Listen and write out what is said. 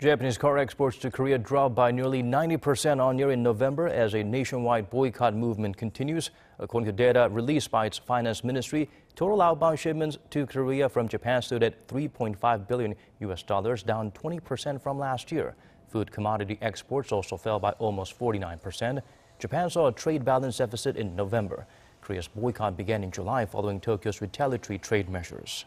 Japanese car exports to Korea dropped by nearly 90% on-year in November as a nationwide boycott movement continues. According to data released by its finance ministry, total outbound shipments to Korea from Japan stood at $3.5 billion, down 20% from last year. Food commodity exports also fell by almost 49%. Japan saw a trade balance deficit in November. Korea's boycott began in July following Tokyo's retaliatory trade measures.